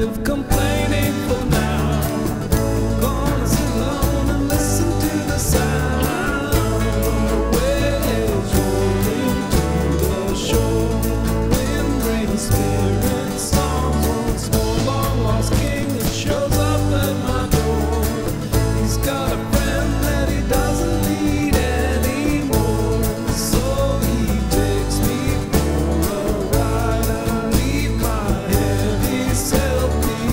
with complaining for now. Gonna sit alone and listen to the sound of the waves rolling to the shore. Wind, rain, spirit, storms once more. Long lost king that shows up at my door. He's got a friend that he doesn't need anymore, so he takes me for a ride. I leave my heavy self behind.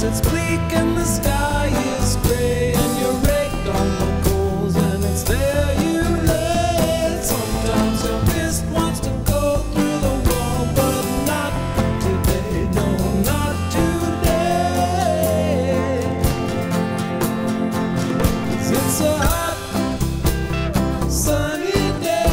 clouds, it's bleak and the sky is gray, and you're raked on the coals, and it's there you lay. Sometimes your wrist wants to go through the wall, but not today, no, not today. 'Cause it's a hot sunny day.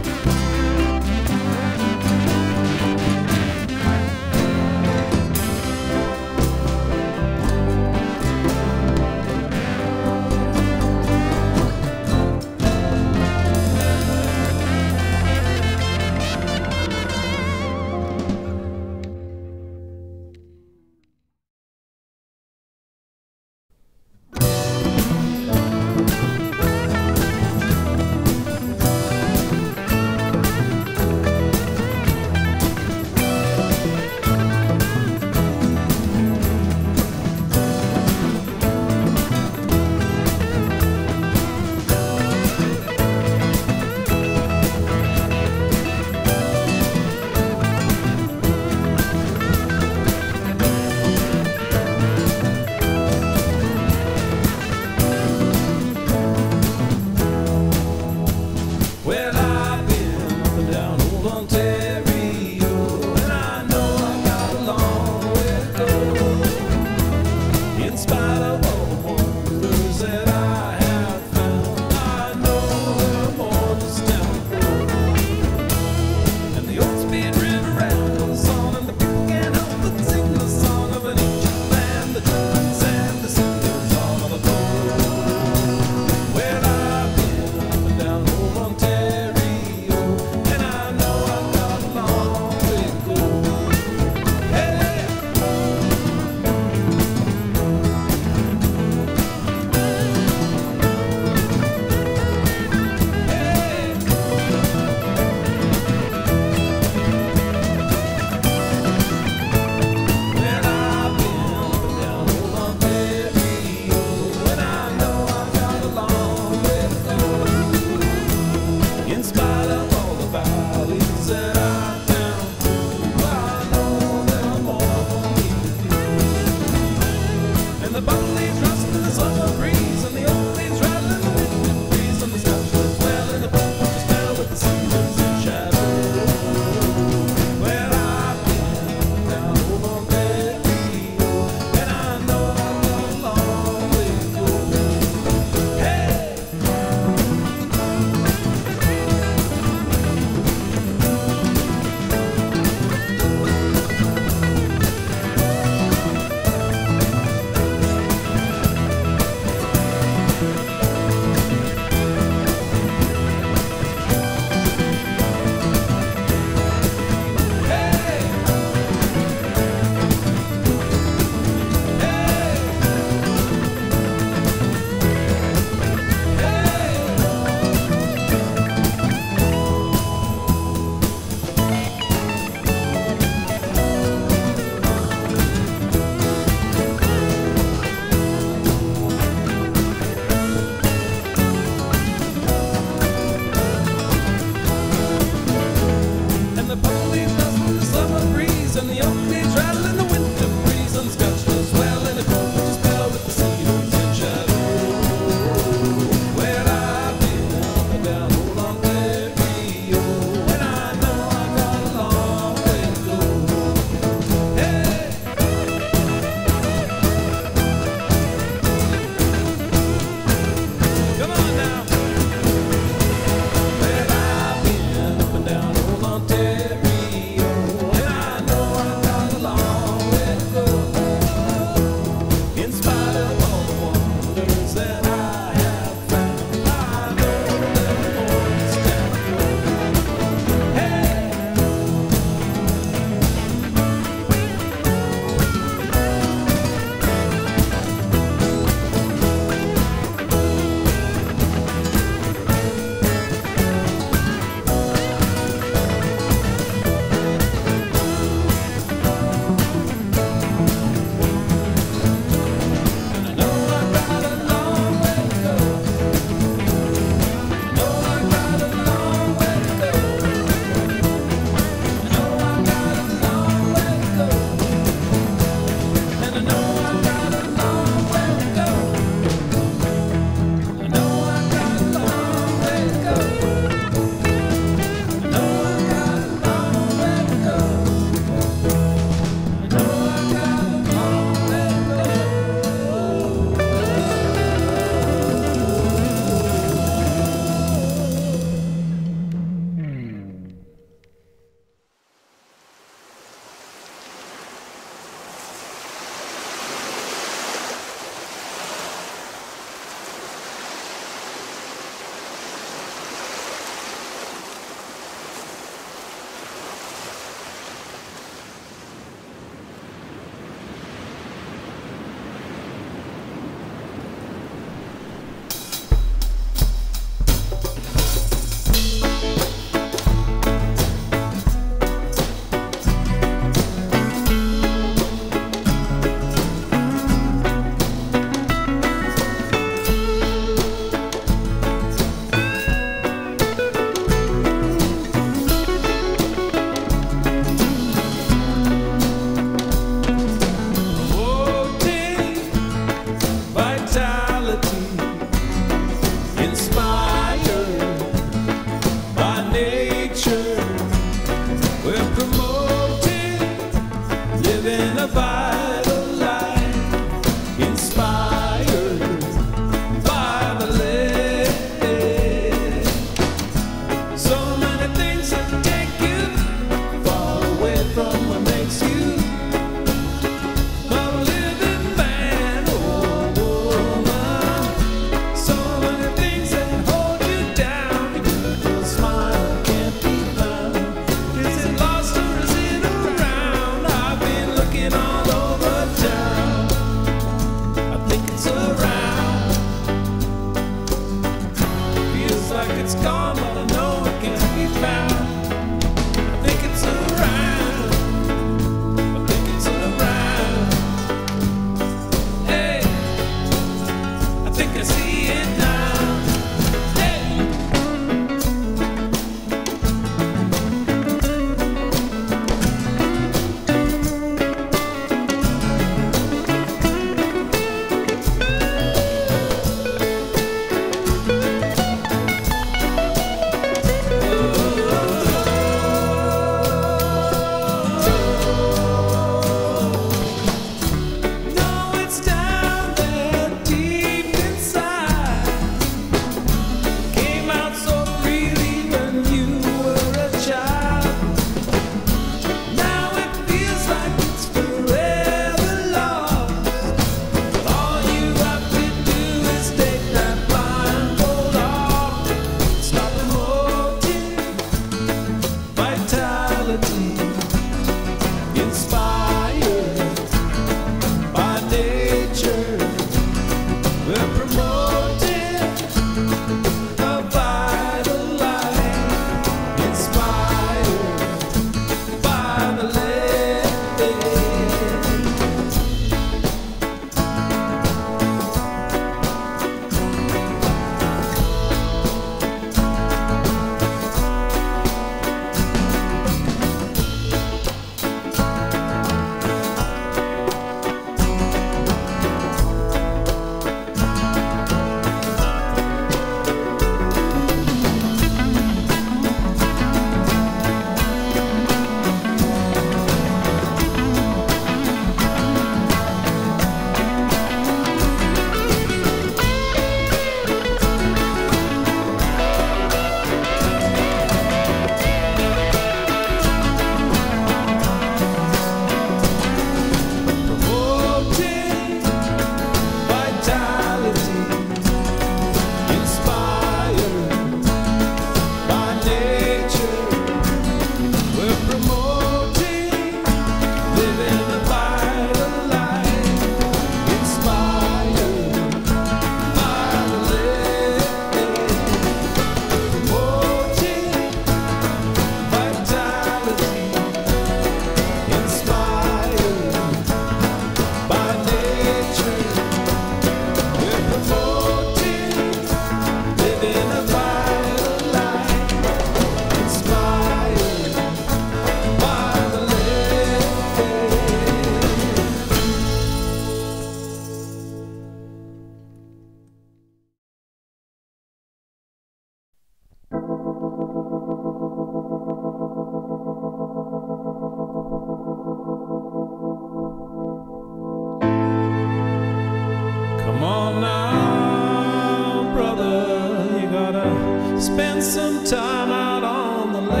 spend some time out on the land.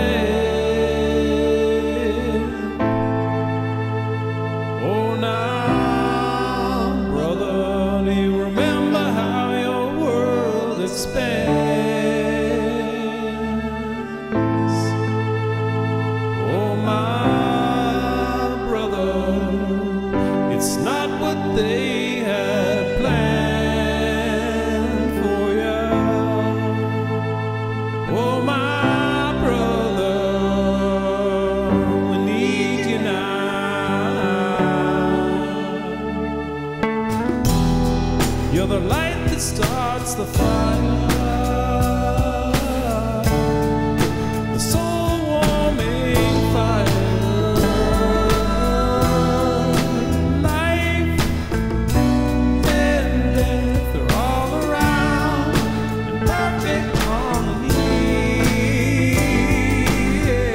Oh, now, brother, do you remember how your world expands? Oh, my brother, it's not what they had planned. You're the light that starts the fire, the soul-warming fire. Life and death are all around in perfect harmony. Yeah.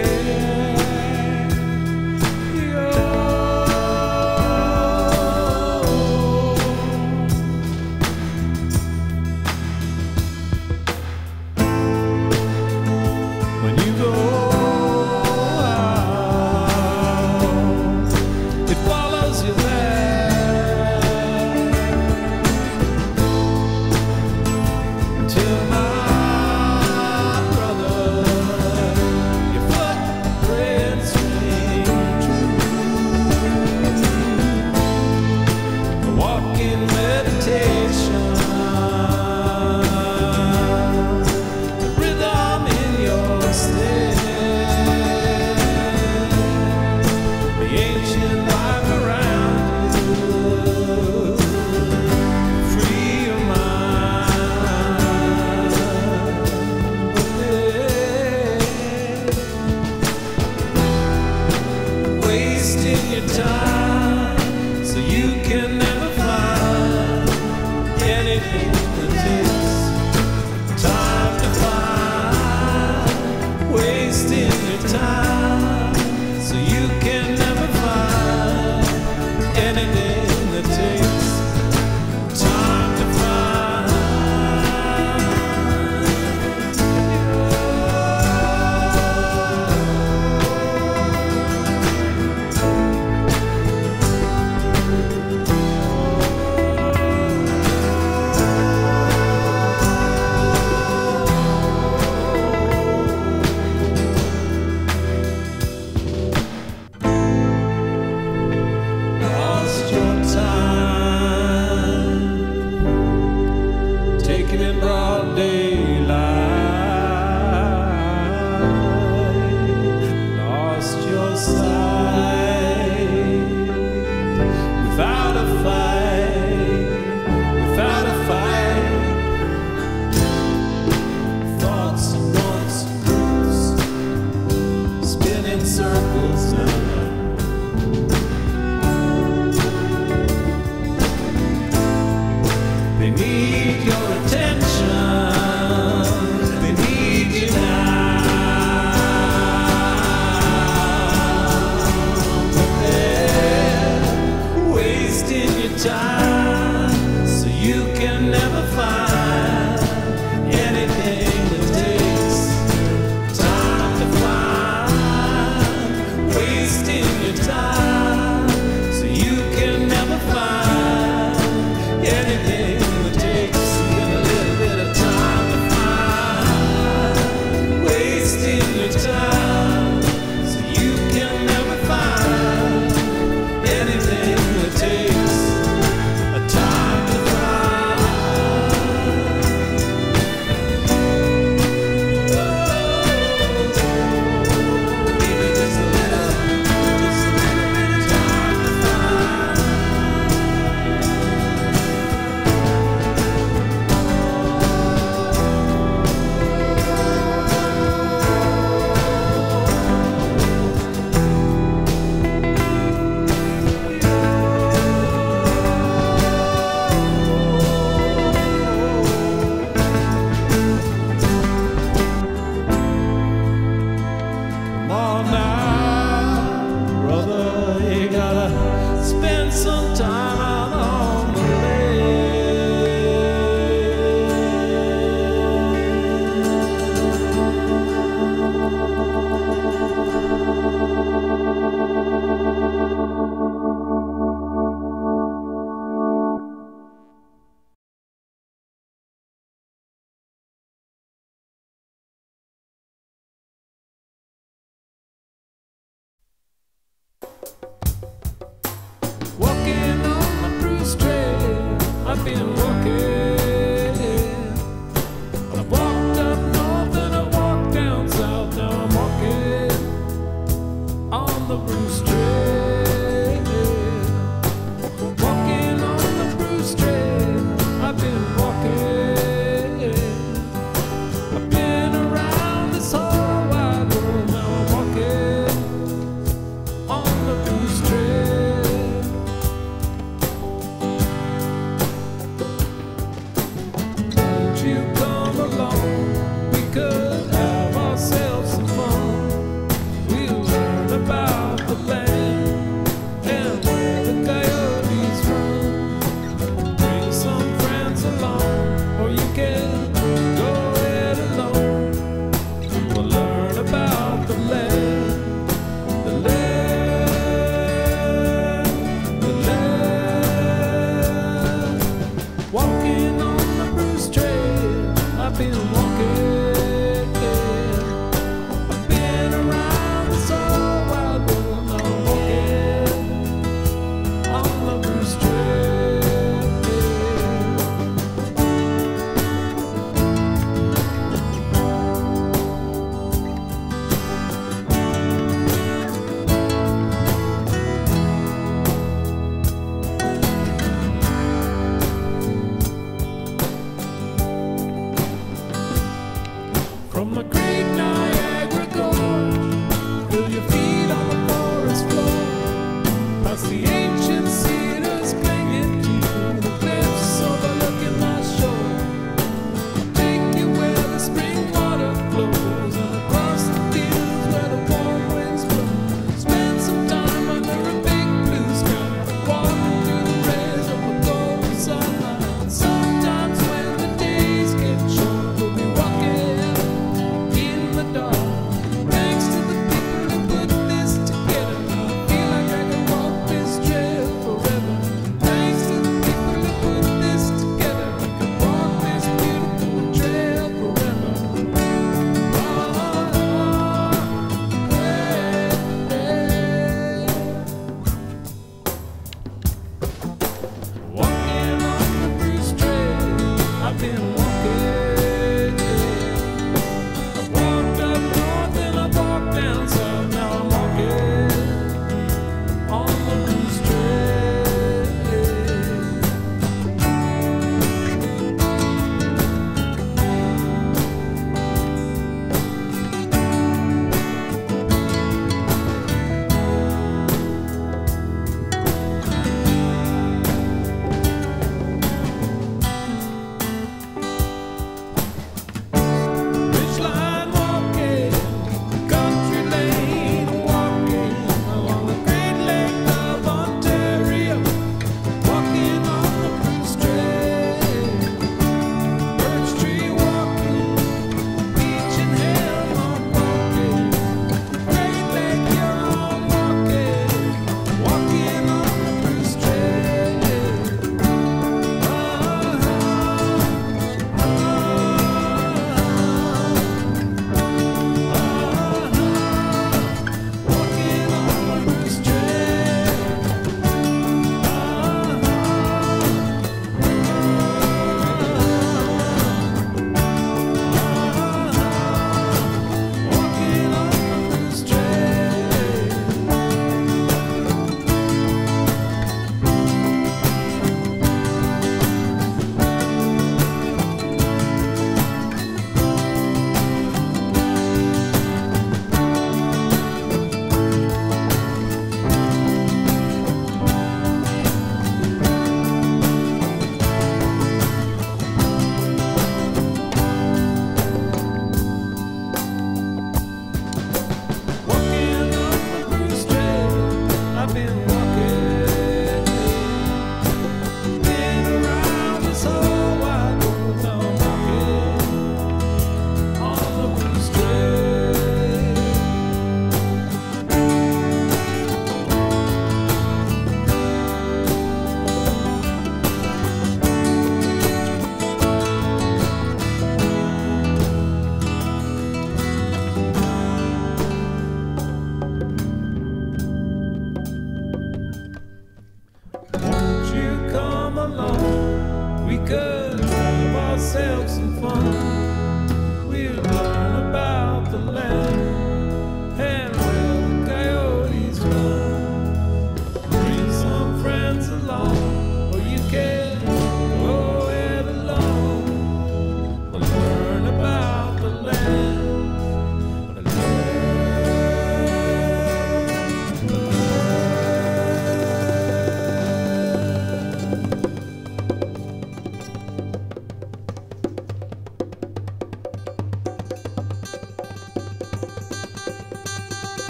We could have ourselves some fun. We'll learn about the land and where the coyotes run. Bring some friends along, or you can go it alone. We'll learn about the land.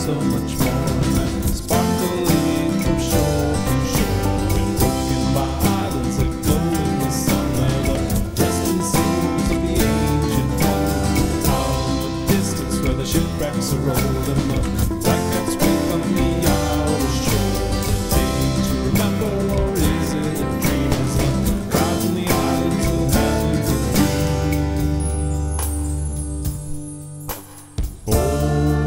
So much more than sparkling from shore to shore, been broken by islands that glow in the sun, where the distant seems to the ancient home. Out in the distance where the shipwrecks are rolled and the blackcaps wake on the outer shore. Things you remember, or is it a dream? As the crowds on the islands will have to dream. Oh,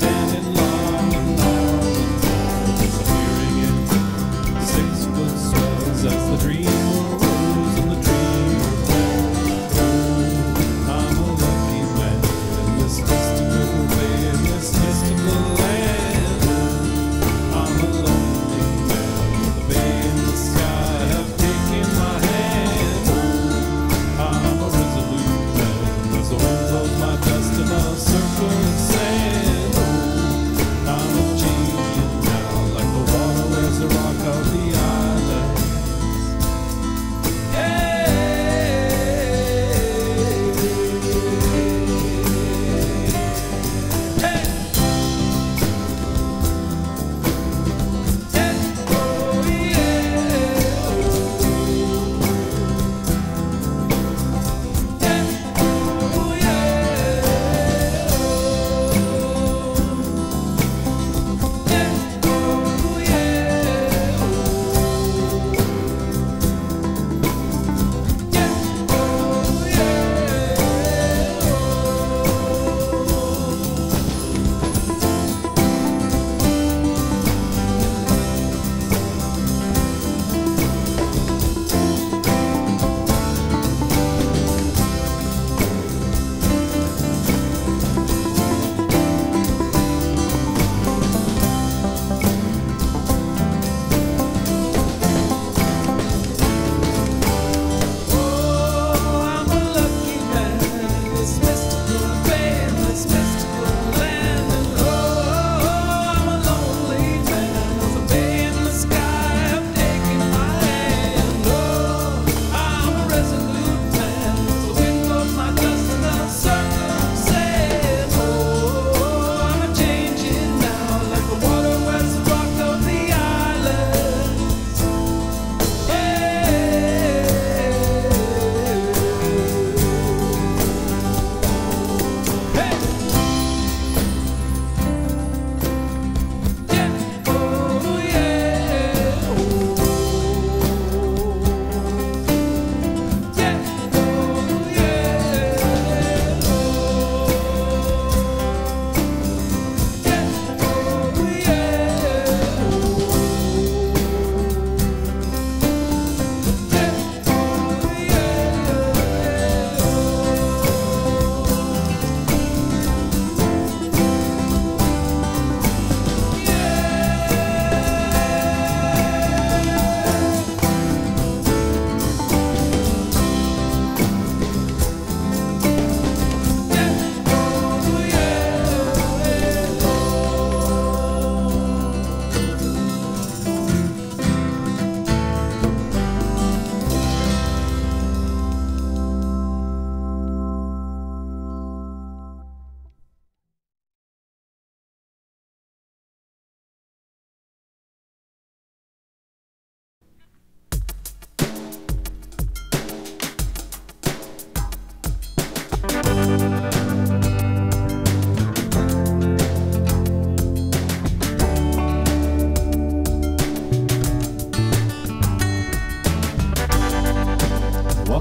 standing.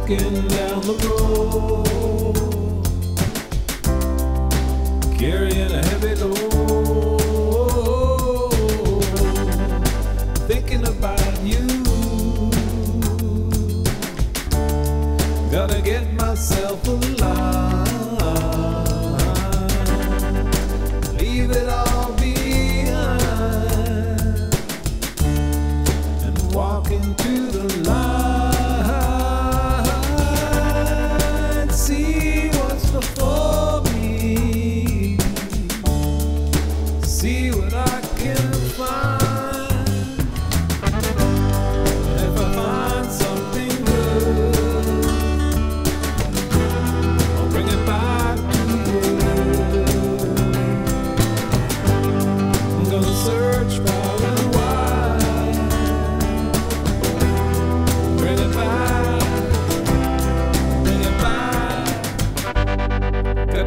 walking down the road, carrying a heavy load, thinking about you. Gotta get myself a line, leave it all behind, and walk into the light.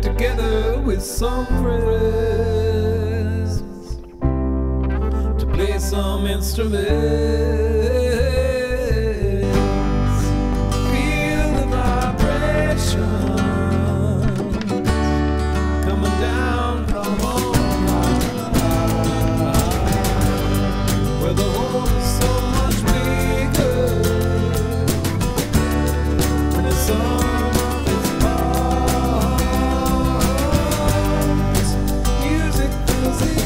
Together with some friends to play some instruments, feel the vibrations coming down from on high, where the hope's so much bigger and it's all. Music does it.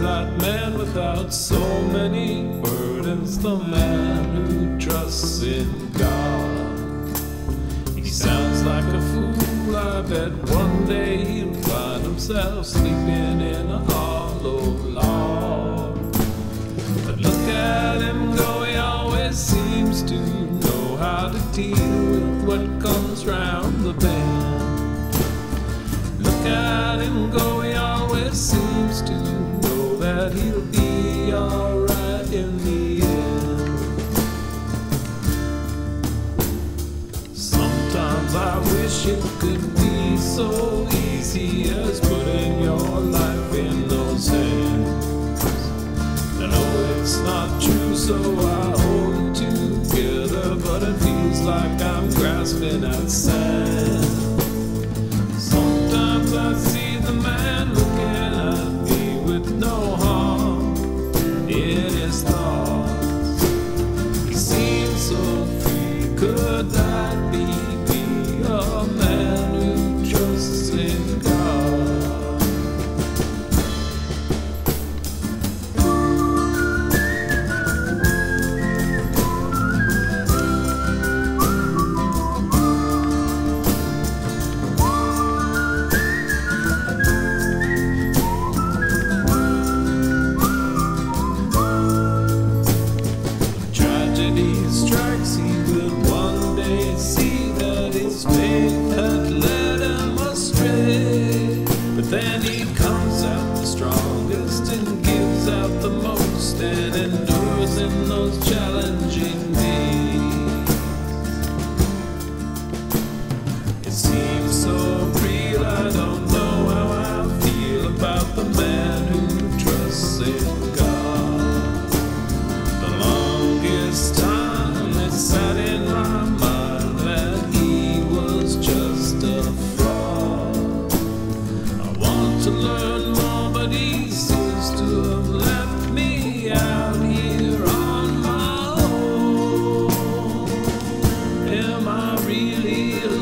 is that man without so many burdens, the man who trusts in God. He sounds like a fool, I bet one day he'll find himself sleeping in a hollow log. But look at him go, he always seems to know how to deal with what comes round the bend. Look at him go, he always seems to know that he'll be alright in the end. Sometimes I wish it could be so easy as putting your life in those hands. I know it's not true, so I hold it together, but it feels like I'm grasping at sand. Sometimes I see the man looking at me with no harm in his thoughts. He seems so free. Could that be me, a man who trusts in God? Then he comes out the strongest and gives out the most and endures in those challenging days. It seems so real, I don't know how I feel about the man who trusts in God. The longest time it sat in my mind that he was just a fool. To learn more, but he seems to have left me out here on my own. Am I really alone? Am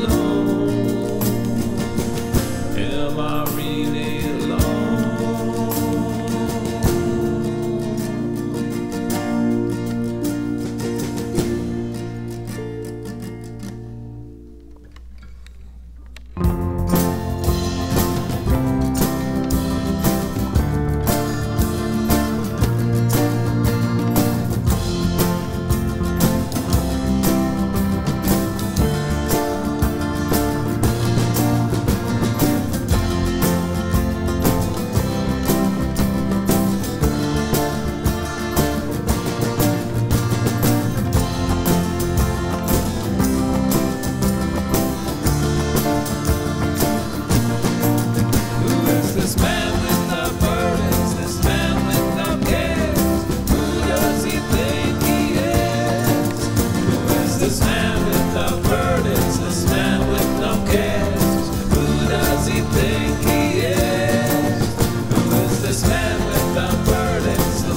I really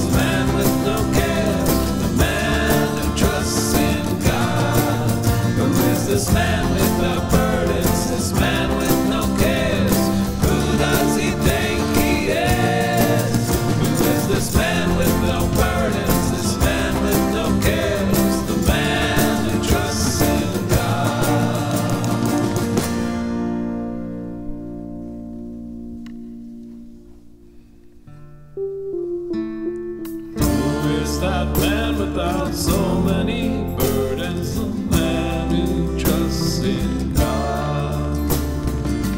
that man without so many burdens, the man who trusts in God.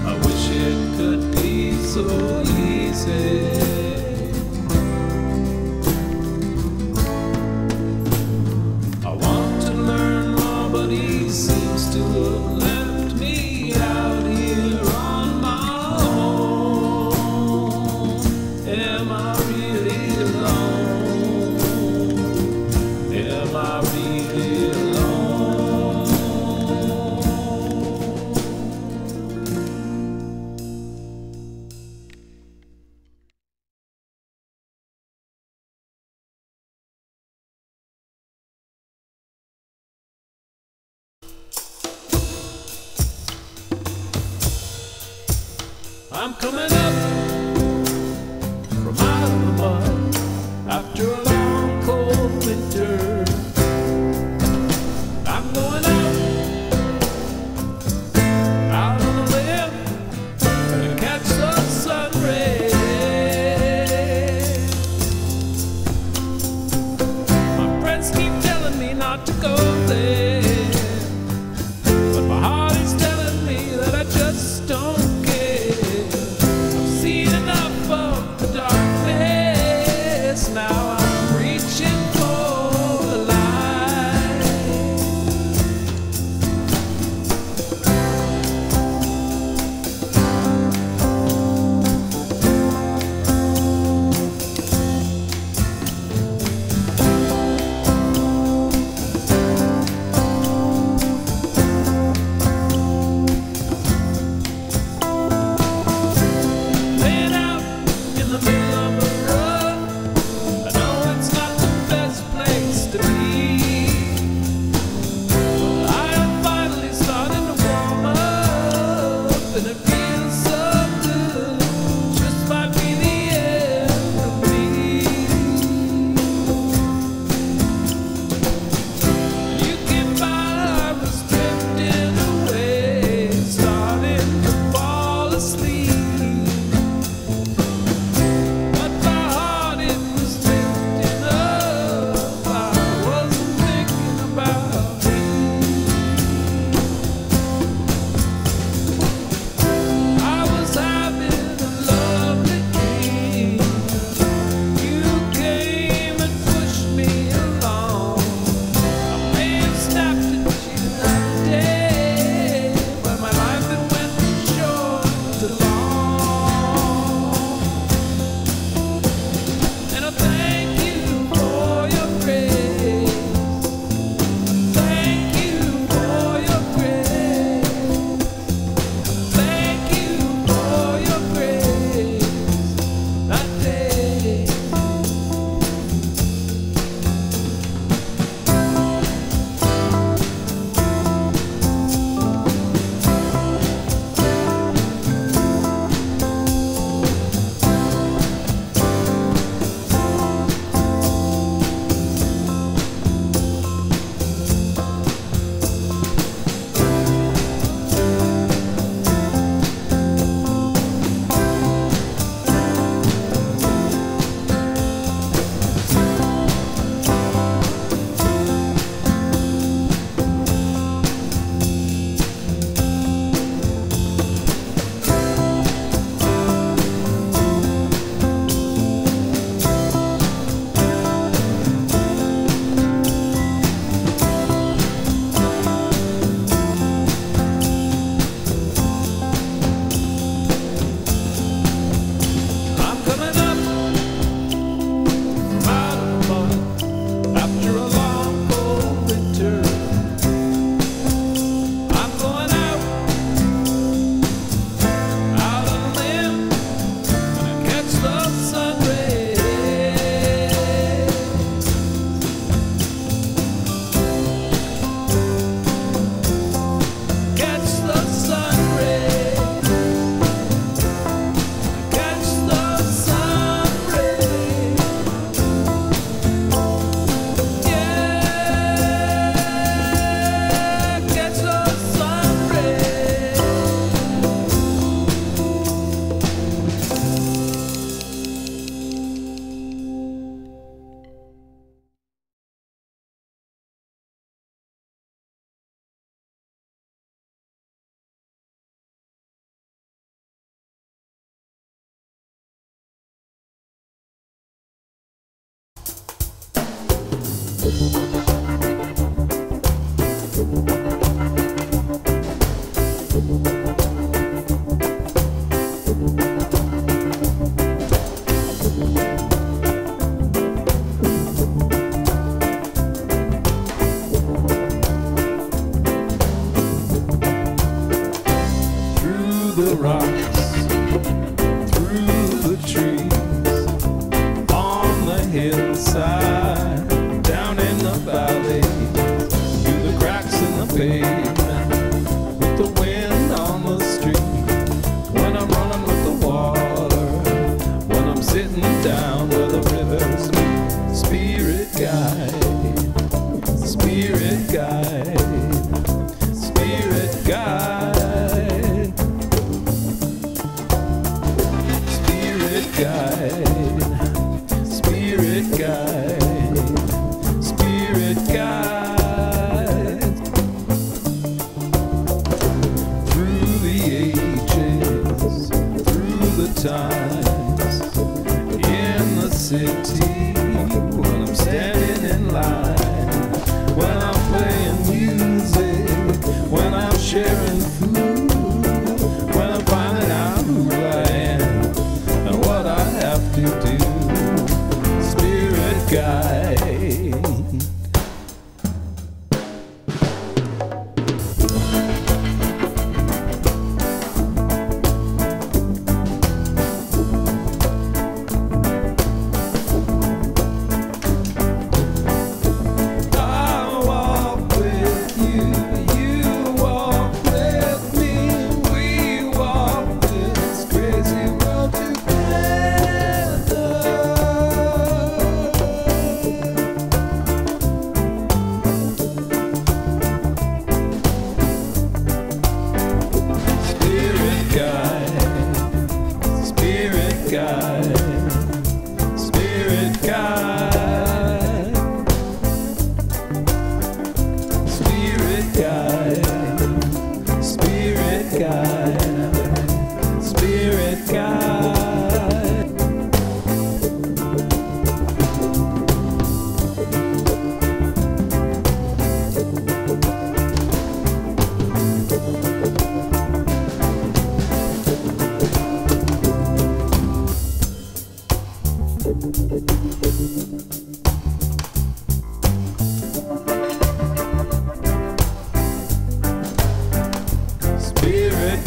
I wish it could be so easy. I want to learn more, but he seems to have left me out here on my own. Am I really alone? Am I really alone? I'm coming up from my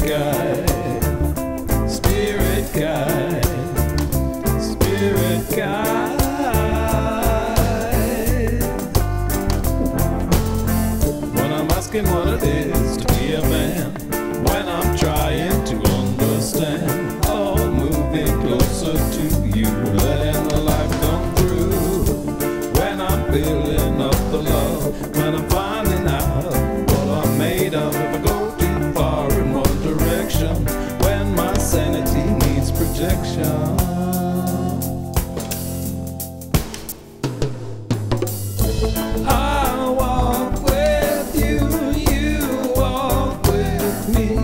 guide, Spirit guide, Spirit guide. When I'm asking what it is to be a man, when I'm trying to understand, oh, moving closer to you, letting the light come through. When I'm building up the love, when I'm finding out what I'm made of, if I go too far in one direction, when my sanity needs protection. With you, you walk with me.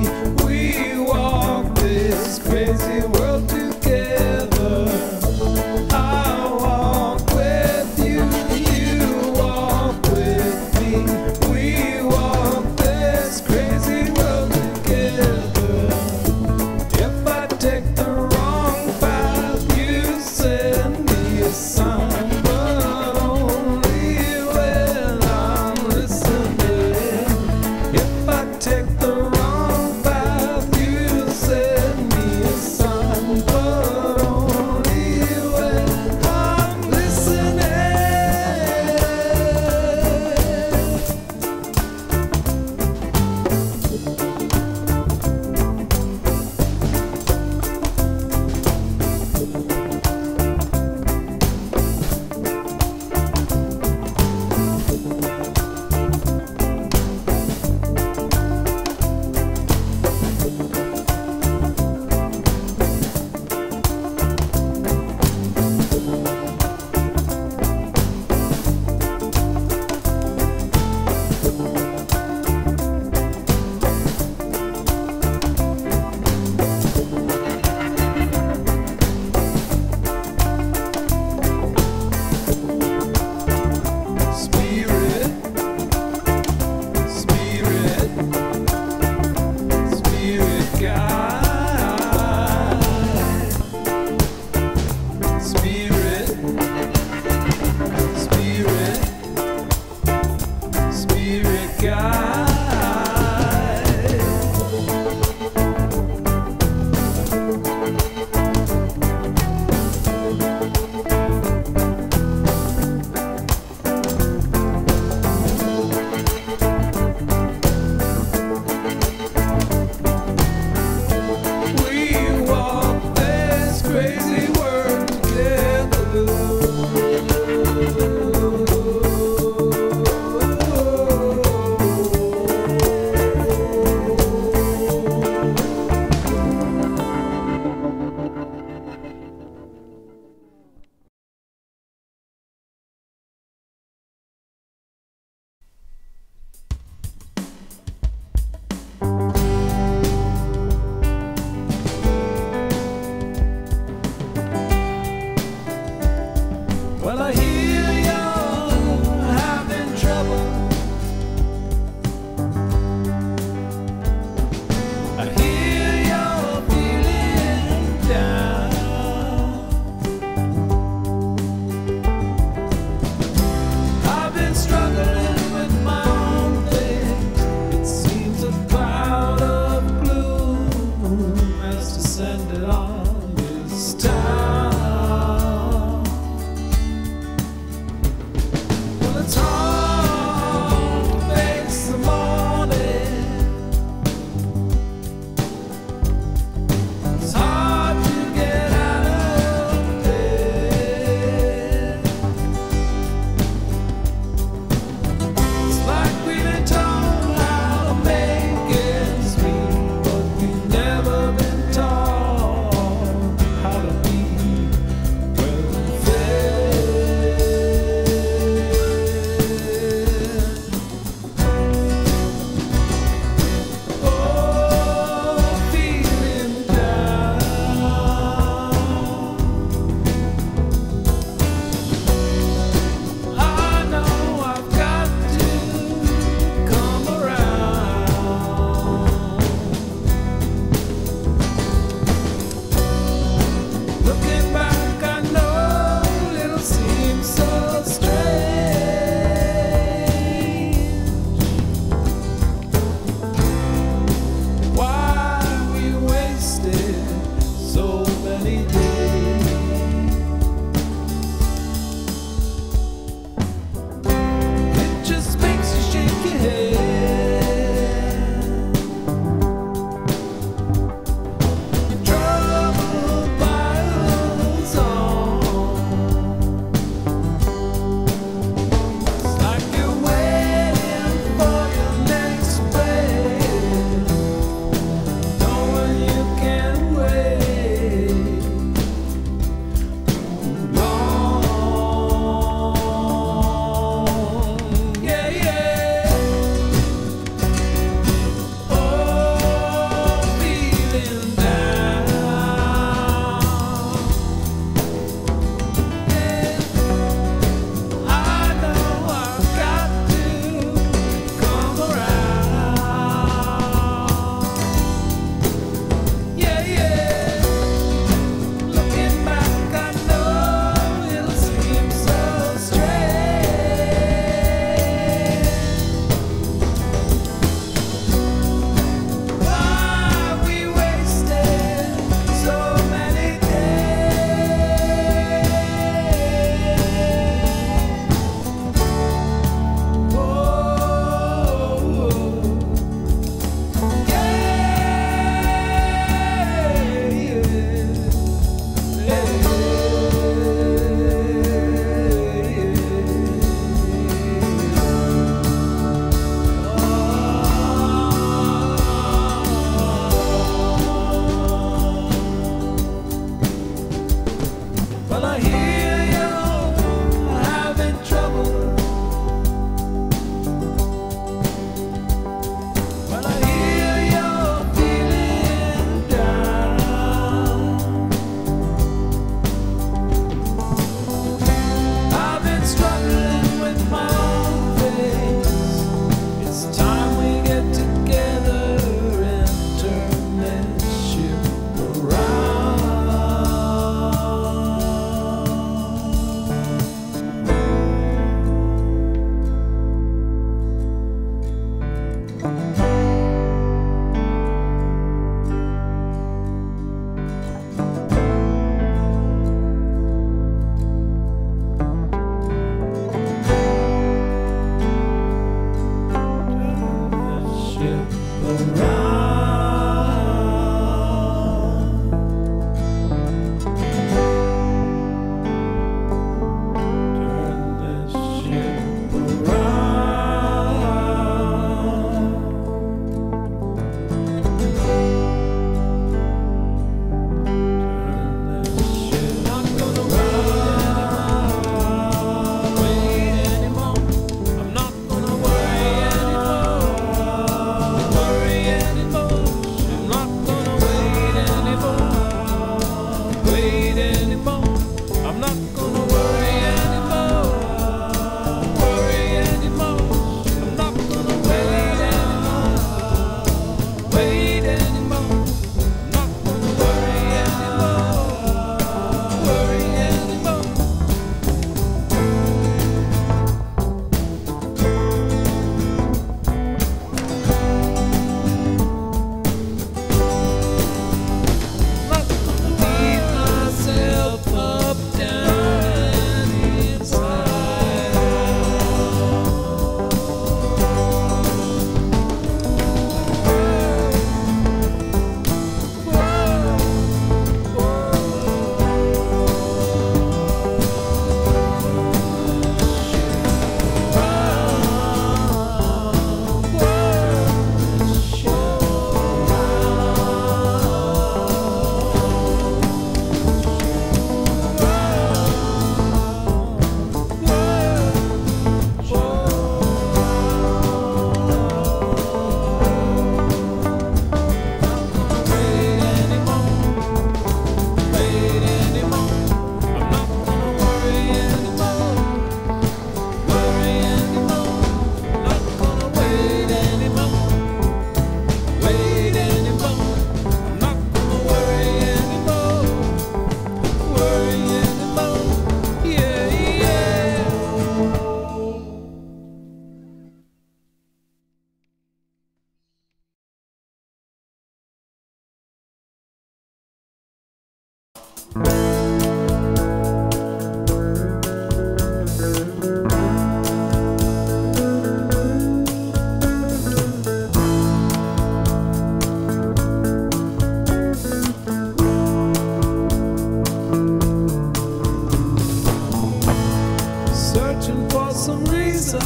Jesus,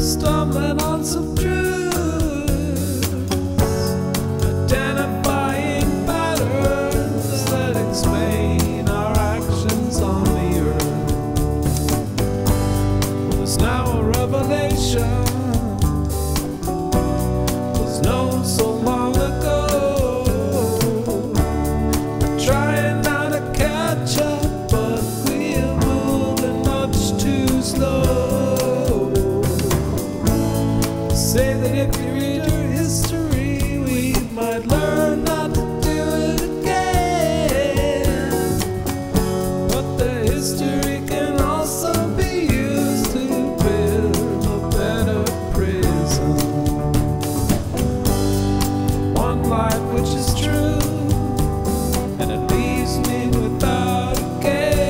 stumbling on some truths, identifying patterns that explain our actions on the earth. It was now a revelation, it was known so long ago. We're trying not to catch up, slow. Say that if you read your history, we might learn not to do it again. But the history can also be used to build a better prison. One life which is true, and it leaves me without a care.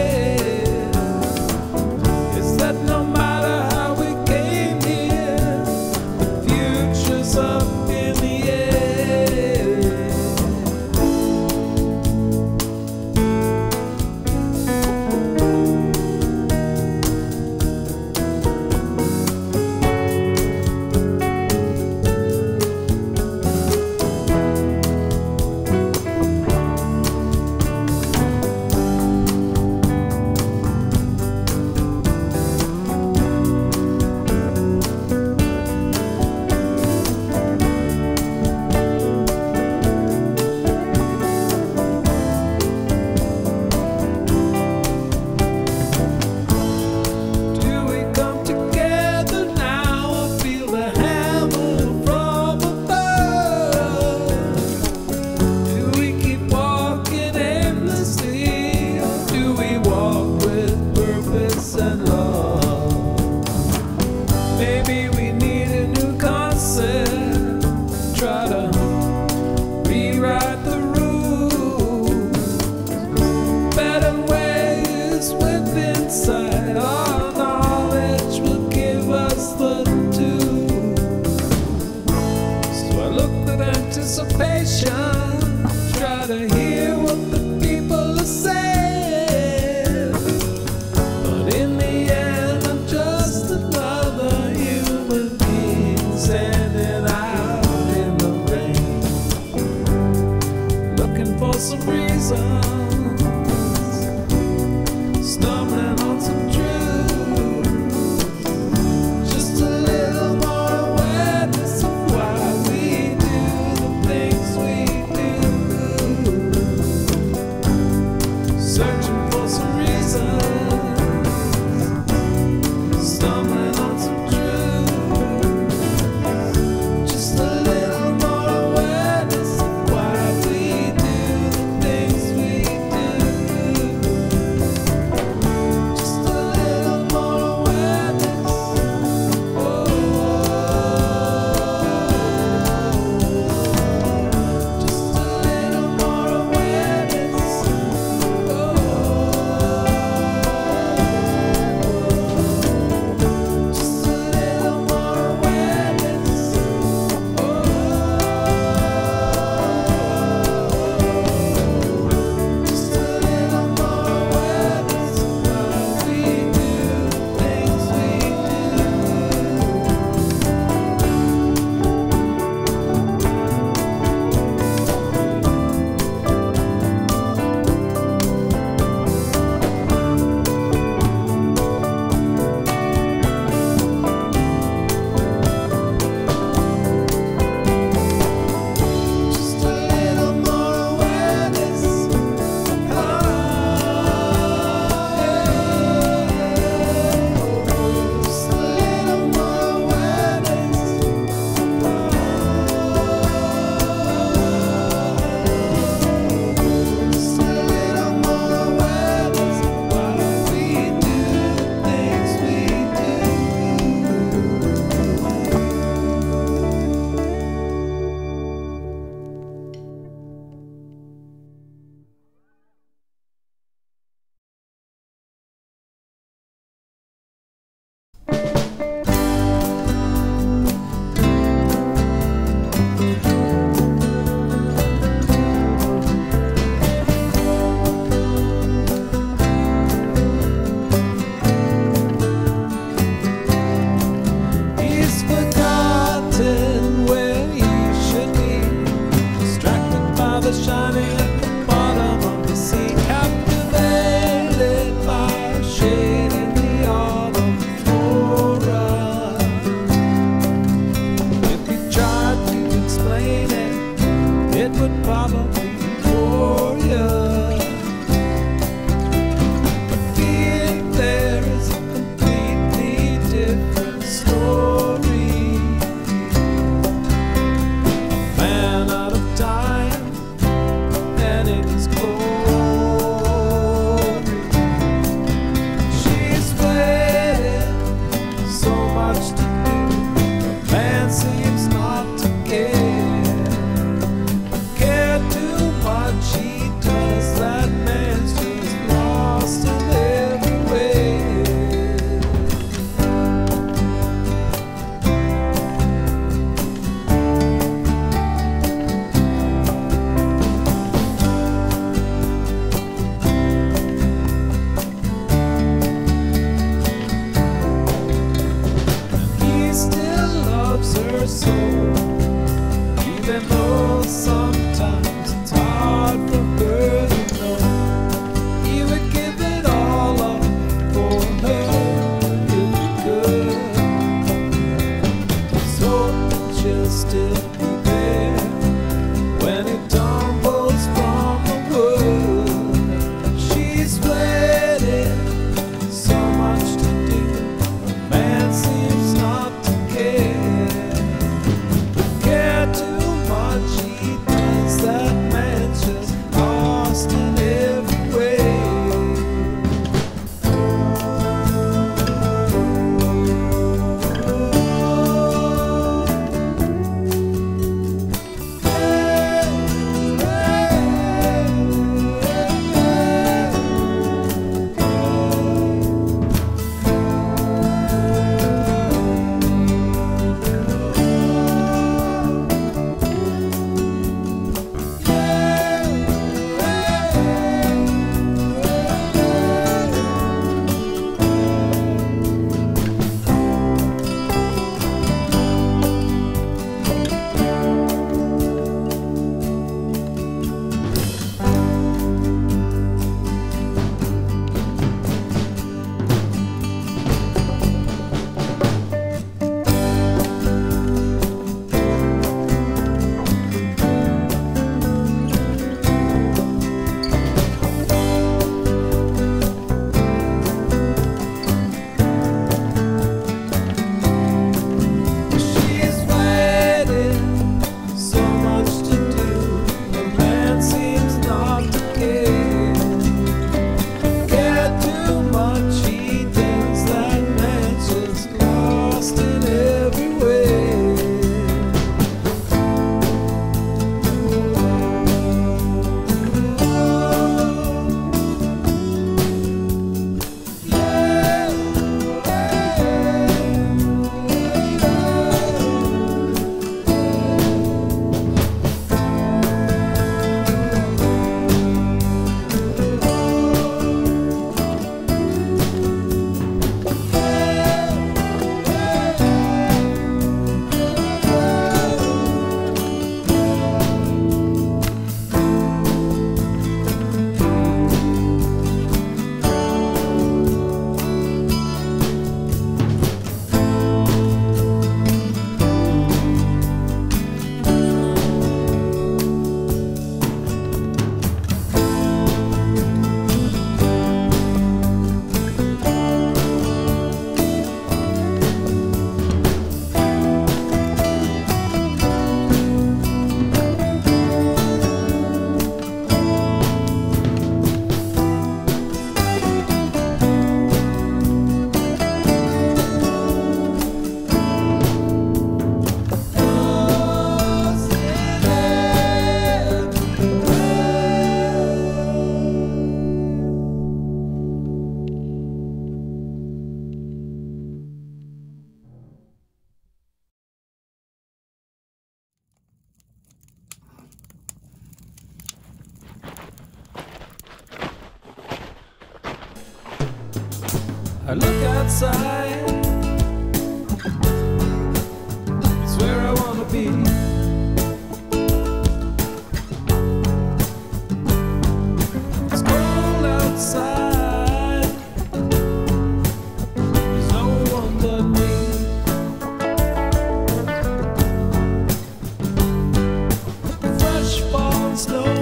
Maybe we need a new concept, try to rewrite the rules. Better ways with insight, our knowledge will give us the tools. So I look with anticipation, try to hear what the people are saying, but in the end I look outside, it's where I wanna be. It's cold outside, there's no one but me. Fresh fallen snow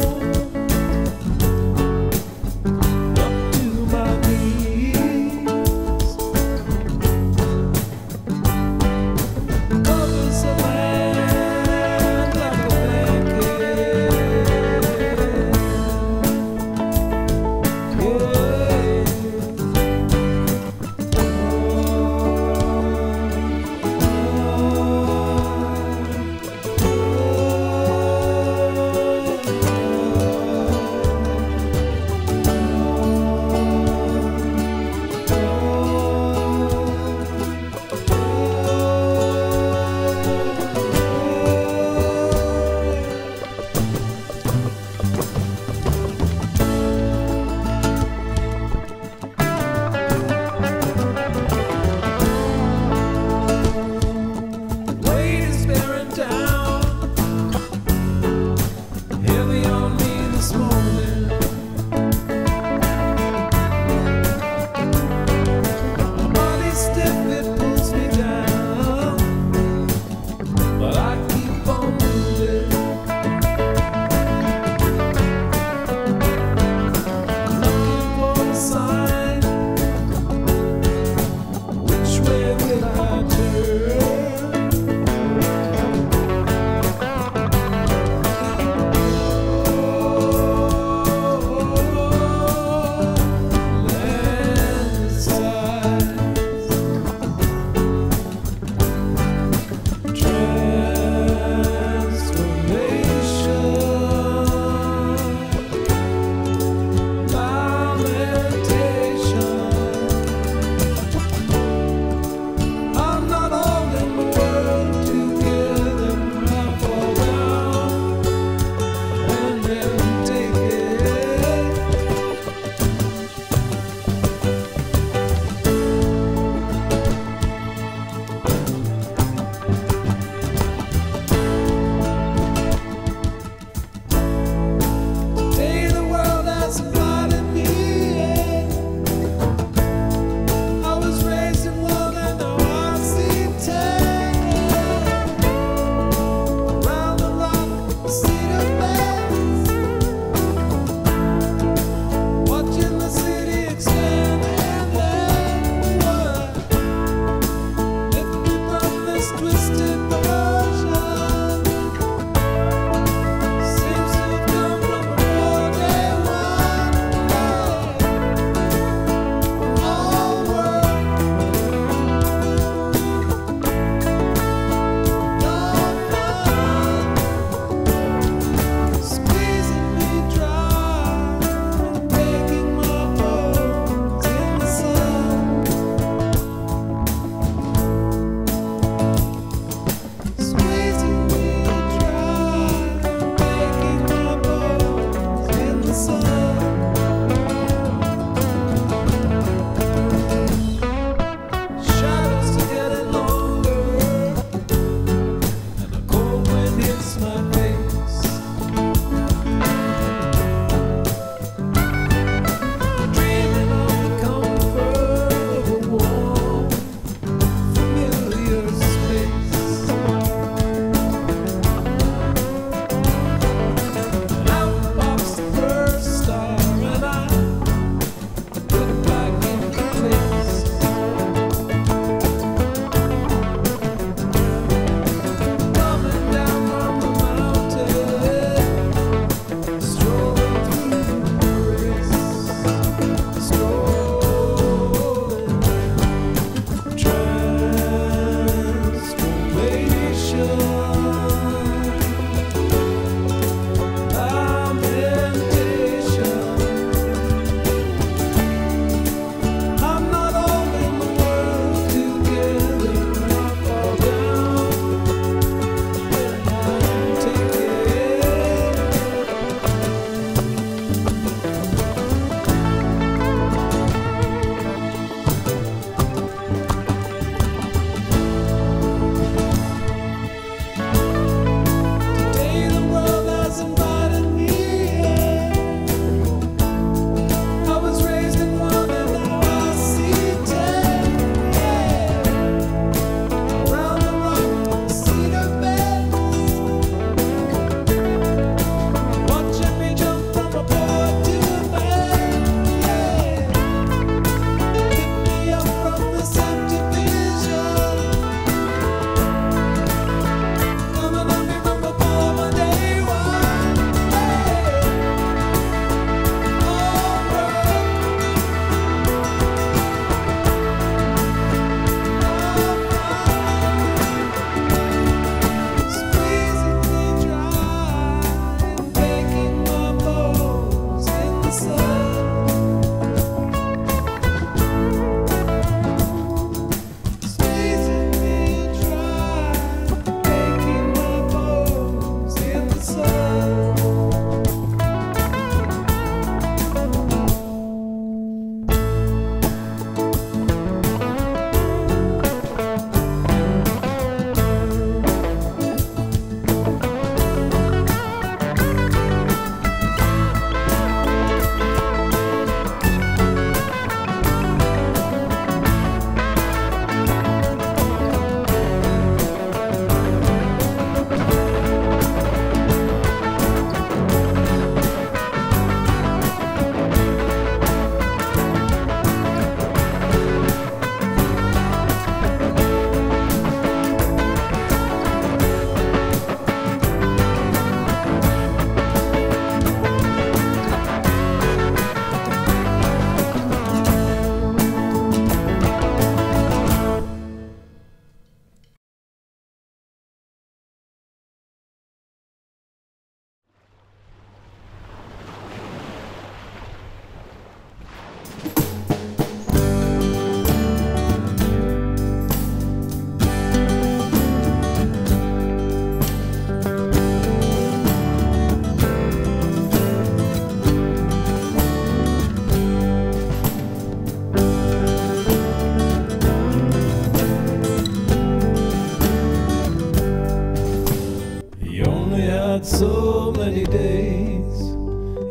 had so many days.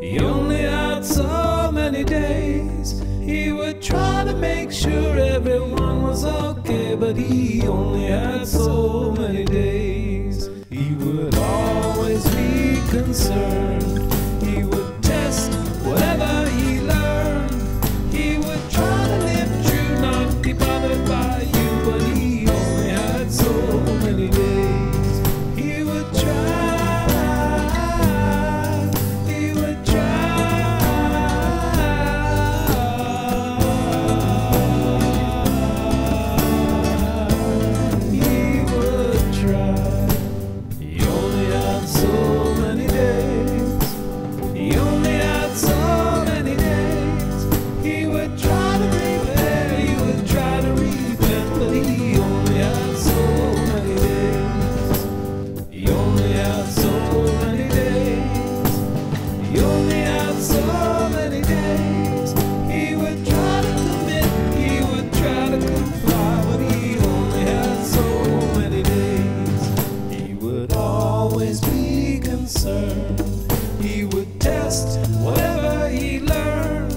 He only had so many days. He would try to make sure everyone was okay, but he only had so many days. He would always be concerned. He would test whatever he learned. He would try to live true, not be bothered by you, but he only had so many days. He would test whatever he learned.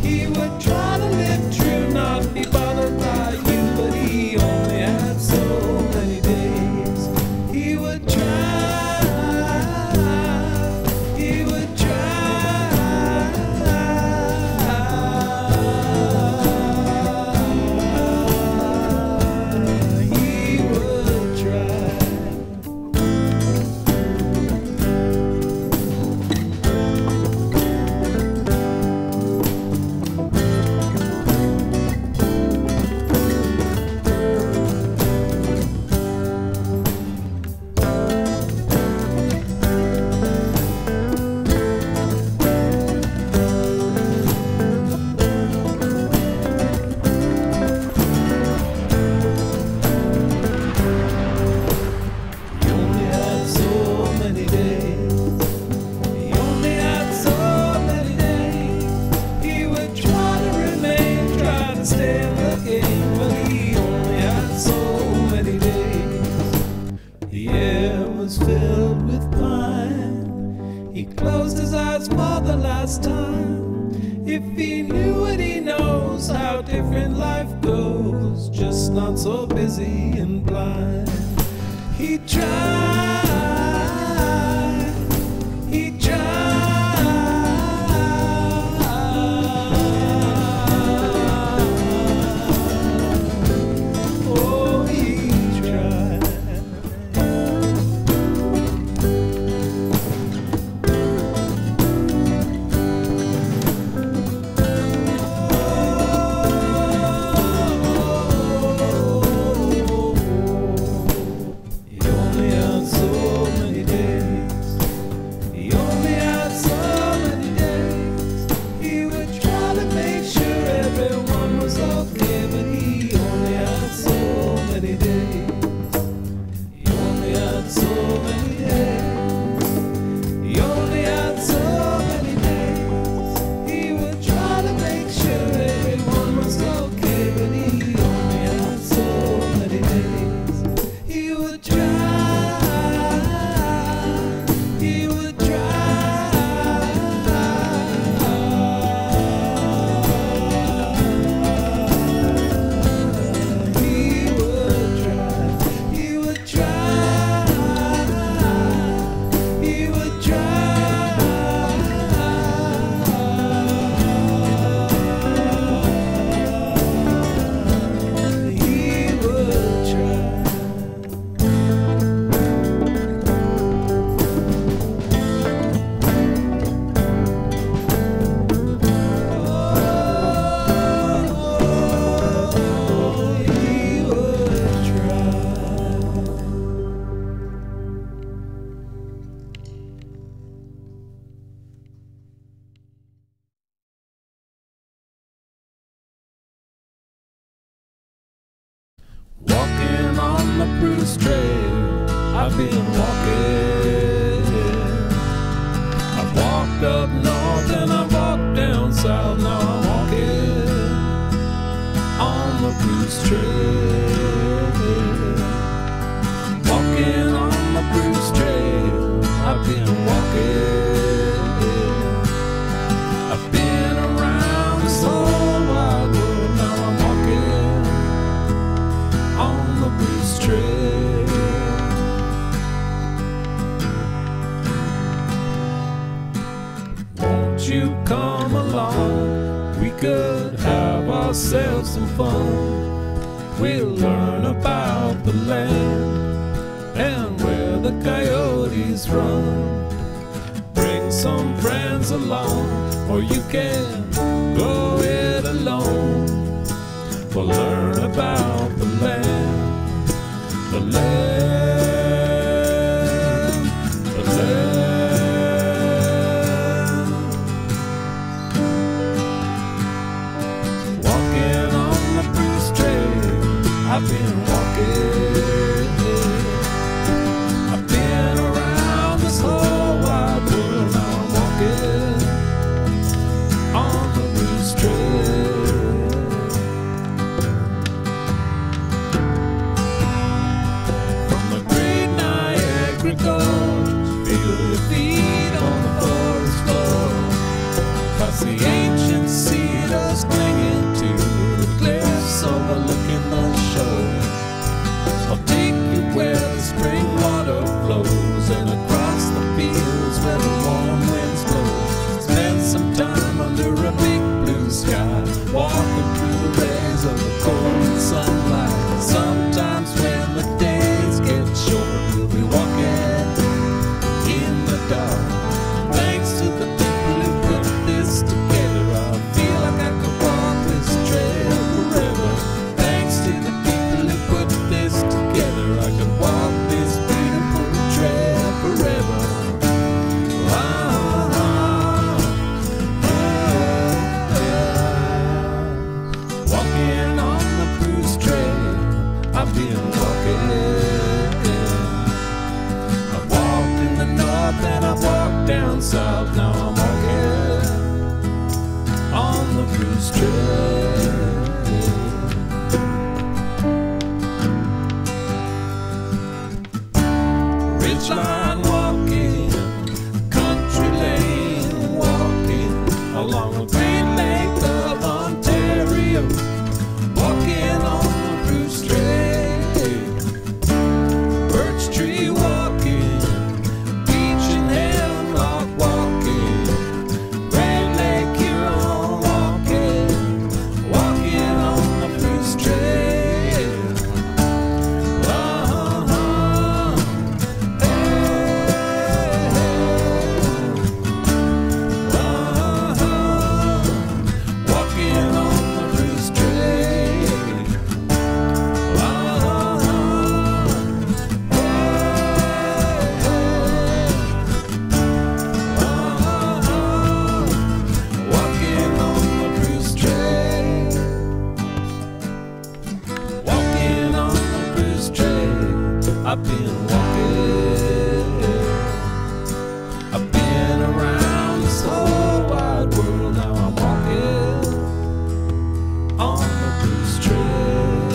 He would try to live true, not be bothered by you, but he only had so many days. He would try, he would try, he would try. Filled with pine. He closed his eyes for the last time. If he knew what he knows, how different life goes, just not so busy and blind. He tried, he tried. Walking on the Bruce Trail, I've been walking. I've walked up north and I've walked down south. Now I'm walking on the Bruce Trail. Walking on the Bruce Trail, I've been could have ourselves some fun. We'll learn about the land and where the coyotes run. Bring some friends along, or you can go it alone. We'll learn about the land, the land. I've been walking, I've been around this whole wide world. I'm walking on the Bruce Trail. From the great Niagara Gorge, feel your feet on the forest floor, past the ancient cedars clinging to the cliffs overlooking the shore. I'll take you where the spring water flows and across the fields where the warm winds blow. Spend some time under a big blue sky, walking through the rays of the cold sunlight. Sometimes when the days get short, we'll be walking in the dark. Thanks to the people who put this together, I feel like I could walk this trail forever. Thanks to the I've been walking. I've walked in the north and I've walked down south. Now I'm walking on the Bruce Trail. Ridgeline walking, country lane walking, along the Great Lake of Ontario, walking on the Bruce Trail. I've been walking, I've been around this whole wide world. Now I'm walking on the Bruce Trail.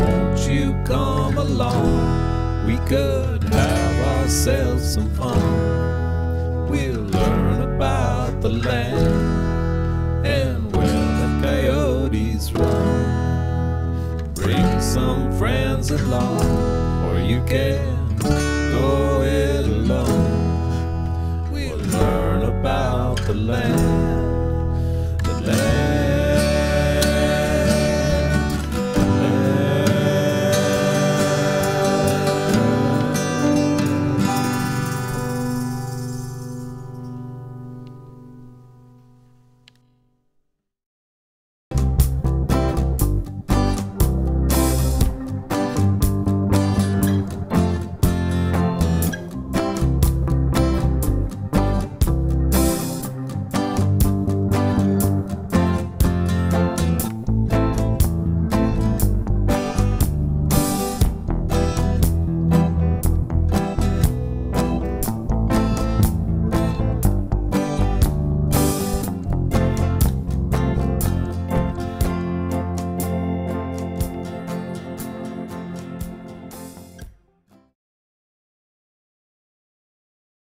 Won't you come along? We could have ourselves some fun. We'll learn about the land and coyotes run. Bring some friends along, or you can